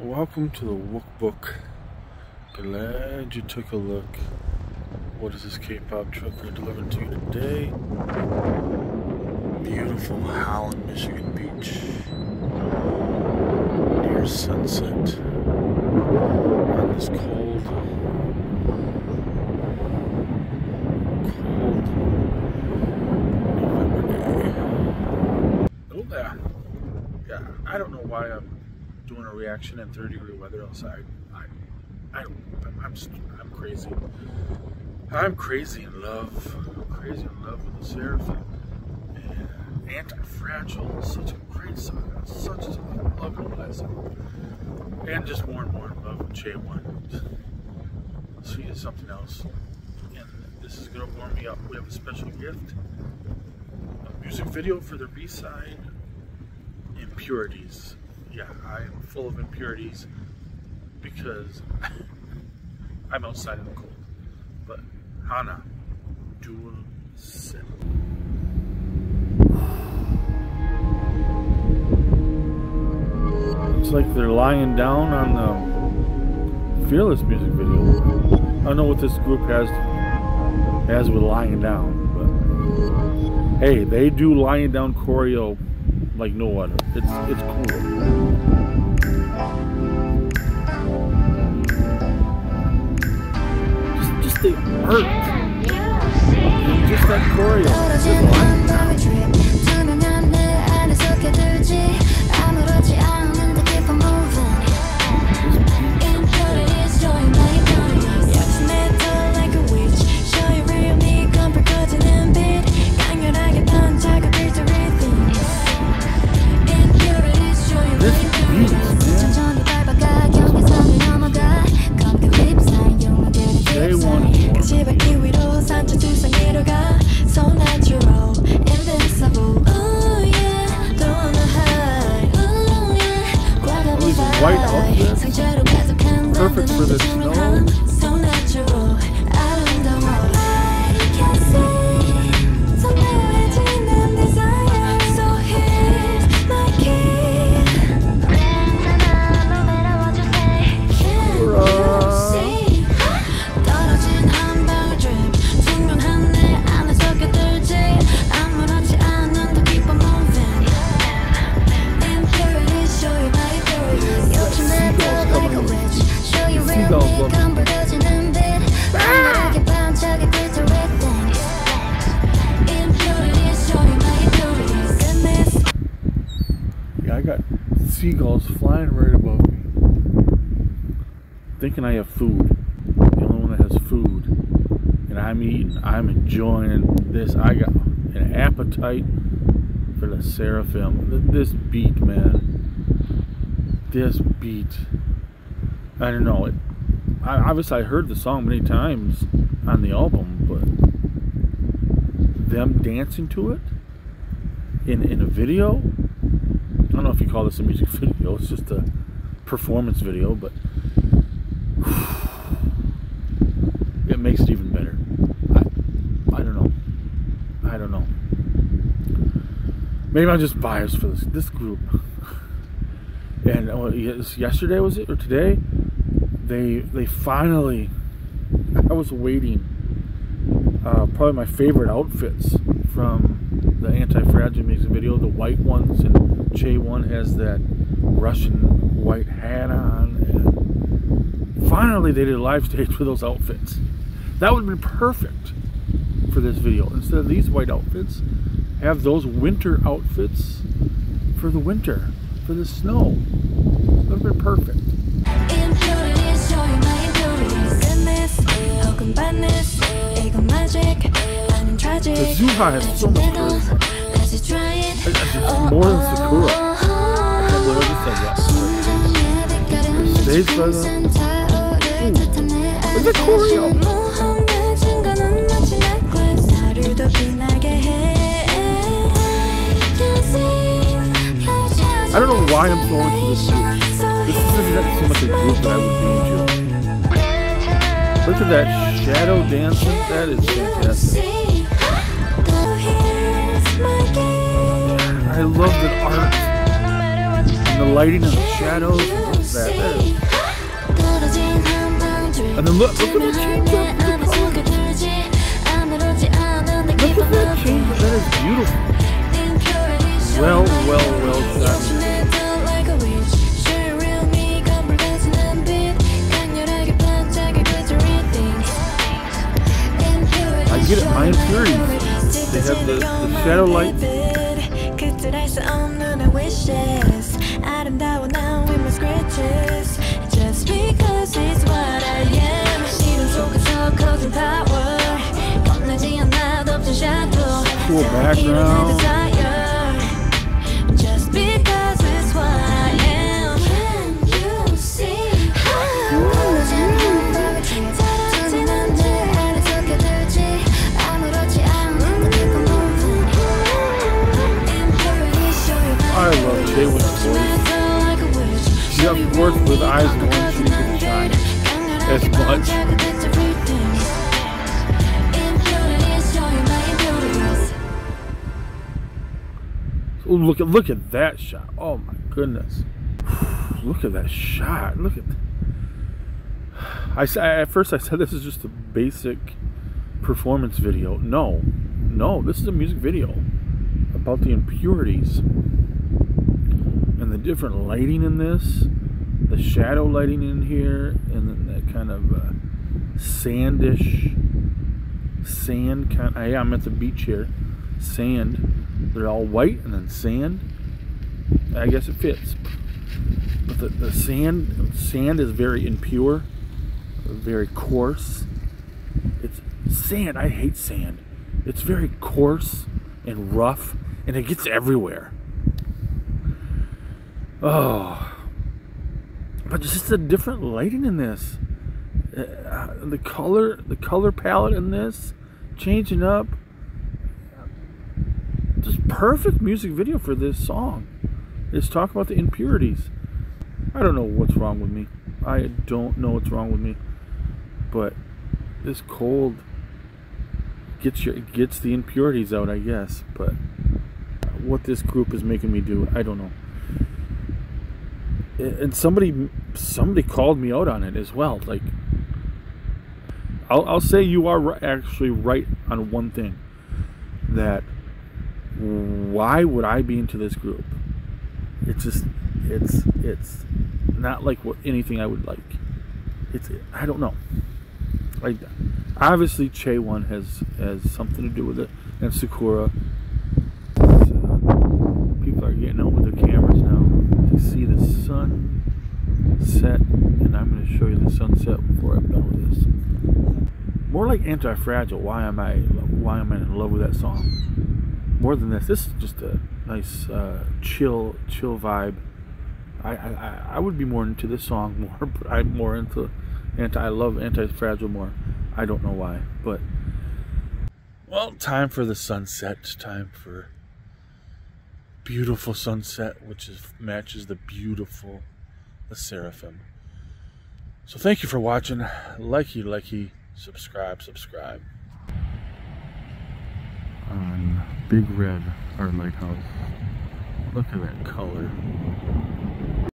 Welcome to the WooKBooK. Glad you took a look. What is this K-pop truck we're delivering to you today? Beautiful Holland, Michigan beach. Near sunset. On this cold November day. Oh there. Yeah, I don't know why I'm doing a reaction in 30-degree weather outside. I'm crazy. I'm crazy in love. I'm crazy in love with the LE SSERAFIM. And Anti-Fragile, such a great song. Such a lovely song. And just more and more in love with J1. She is something else. And this is gonna warm me up. We have a special gift. A music video for their B-side, Impurities. Yeah, I am full of impurities because I'm outside in the cold. But Hana, dual seven. It's like they're lying down on the Fearless music video. I don't know what this group has with lying down, but hey, they do lying down choreo like no other. It's cool. They hurt. Just that choreo. White outfit, perfect for the snow. Yeah, I got seagulls flying right above me, thinking I have food. The only one that has food, and I'm eating. I'm enjoying this. I got an appetite for the LE SSERAFIM. This beat, man. This beat. I don't know it. Obviously I heard the song many times on the album, but them dancing to it in a video, I don't know if you call this a music video, it's just a performance video, but it makes it even better. I don't know. I don't know. Maybe I'm just biased for this group. And yesterday was it, or today? They finally, I was waiting, probably my favorite outfits from the Anti-Fragile music video, the white ones, and J1 has that Russian white hat on, and finally they did a live stage with those outfits. That would have been perfect for this video. Instead of these white outfits, have those winter outfits for the winter, for the snow. That would have been perfect. Kazuha has so much charisma. It's more than Sakura. I can't believe I just said that. Stage presence. Look at choreo. I don't know why I'm going to this group. This is not so much a group that I would be into. Look at that shadow dancing. That is fantastic. I love the art. And the lighting of the shadows. What's that? There. And then look at the change of the colors. Look at that change. That is beautiful. Well done. I get it, my Impurities. They have the shadow light. Just because it's what I am. Cool background. Just because it's what I am. Can you see? I love J1 voice. She got work with eyes going, she didn't shine as much. Ooh, look at that shot. Oh my goodness. Look at that shot. Look at that. At first I said this is just a basic performance video. No, this is a music video about the Impurities. And the different lighting in this, the shadow lighting in here, and then that kind of sand kind. Hey, I'm at the beach here. Sand. They're all white and then sand. I guess it fits. But the sand is very impure, very coarse. It's sand. I hate sand. It's very coarse and rough, and it gets everywhere. Oh, but just the different lighting in this, the color palette in this, changing up, just perfect music video for this song. Let's talk about the Impurities. I don't know what's wrong with me. I don't know what's wrong with me, but this cold gets the impurities out, I guess. But what this group is making me do, I don't know. And somebody called me out on it as well. Like, I'll say you are actually right on one thing. That why would I be into this group? It's just it's not like anything I would like. It's I don't know. Like, obviously Chaewon has something to do with it, and Sakura. People are getting out with their cameras now. See the sun set, and I'm going to show you the sunset before I'm done with this. More like Anti-Fragile. Why am I in love with that song? More than this is just a nice chill vibe. I would be more into this song more, but I'm more into I love Anti-Fragile more. I don't know why, but well, time for the sunset. Time for beautiful sunset, which matches the beautiful LE SSERAFIM. So thank you for watching. Likey, subscribe. On Big Red, our lighthouse. Look at that color.